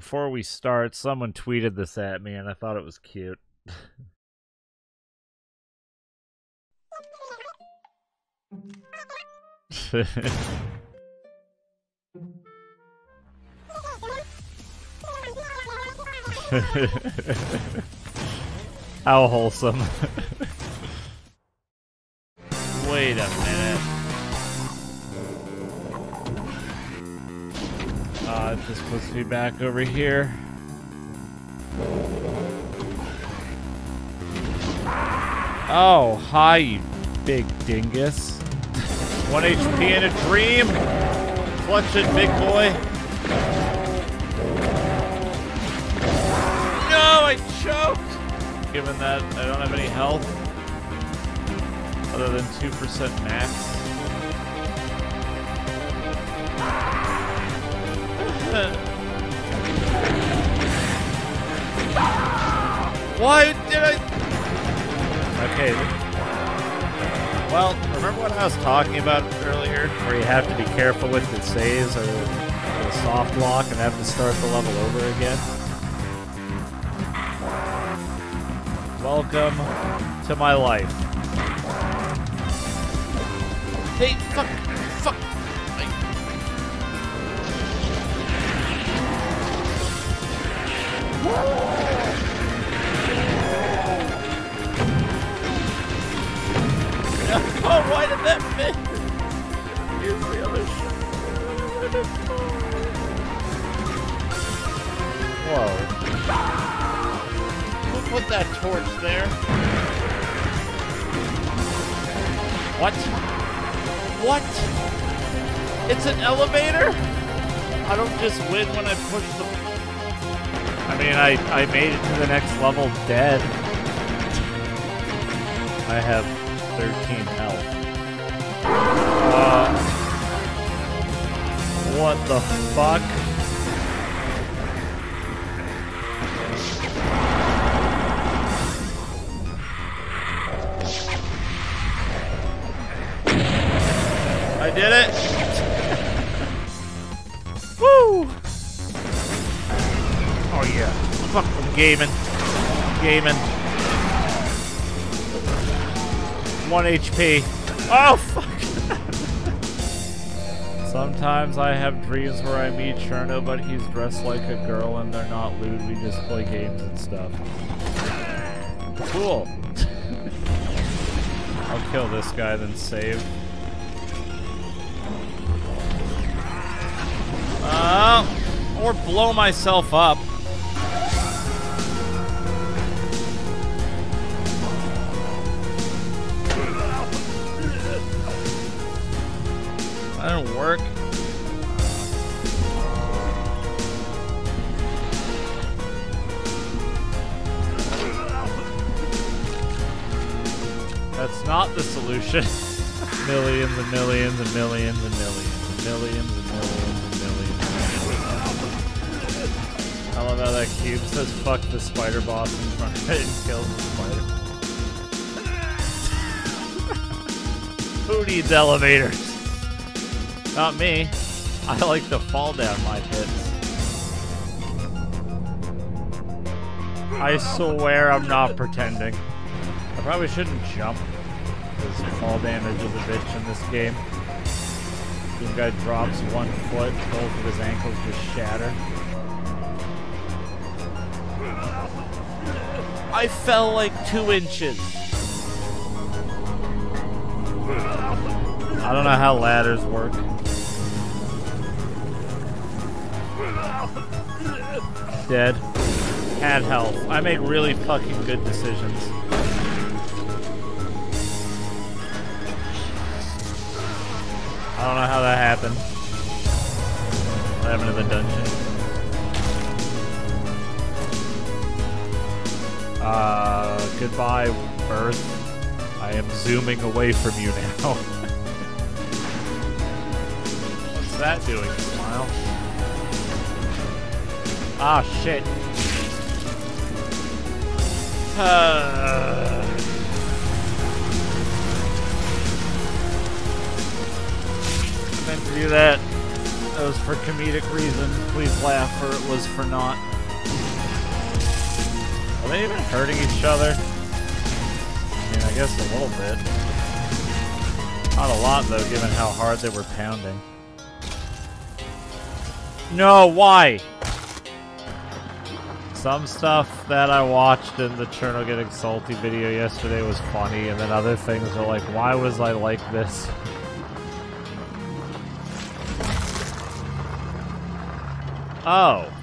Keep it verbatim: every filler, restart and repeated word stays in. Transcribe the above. Before we start, someone tweeted this at me and I thought it was cute. How wholesome. Wait a minute. Uh, this puts me back over here. Oh, hi, you big dingus. One H P and a dream. Clutch it, big boy. No, I choked. Given that I don't have any health, other than two percent max. Why did I? Okay. Well, remember what I was talking about earlier, where you have to be careful with the saves or the soft lock, and have to start the level over again. Welcome to my life. They fuck, fuck. Oh, why did that fit? Here's the other shot. Whoa. Who put that torch there? What? What? It's an elevator? I don't just win when I push the... I mean, I, I made it to the next level dead. I have thirteen health. Uh, what the fuck? I did it! Woo! Oh yeah. Fuck from gaming. Gaming. One H P. Oh, fuck! Sometimes I have dreams where I meet Cherno, but he's dressed like a girl and they're not lewd. We just play games and stuff. Cool. I'll kill this guy, then save. Uh, or blow myself up. That didn't work. That's not the solution. Millions and millions and millions and millions and millions and millions and millions. I love how that cube says fuck the spider boss in front of it and kills the spider. Who needs elevators? Not me. I like to fall down my pits. I swear I'm not pretending. I probably shouldn't jump, because fall damage is a bitch in this game. This guy drops one foot, both of his ankles just shatter. I fell like two inches. I don't know how ladders work. Dead. Had health. I make really fucking good decisions. I don't know how that happened. What happened to the dungeon? Uh, goodbye, Earth. I am zooming away from you now. What's that doing, Smile? Ah, shit. Uh... I meant to do that. That was for comedic reason. Please laugh, or it was for naught. Are they even hurting each other? I mean, I guess a little bit. Not a lot, though, given how hard they were pounding. No, why? Some stuff that I watched in the Cherno Getting Salty video yesterday was funny, and then other things are like, why was I like this? Oh.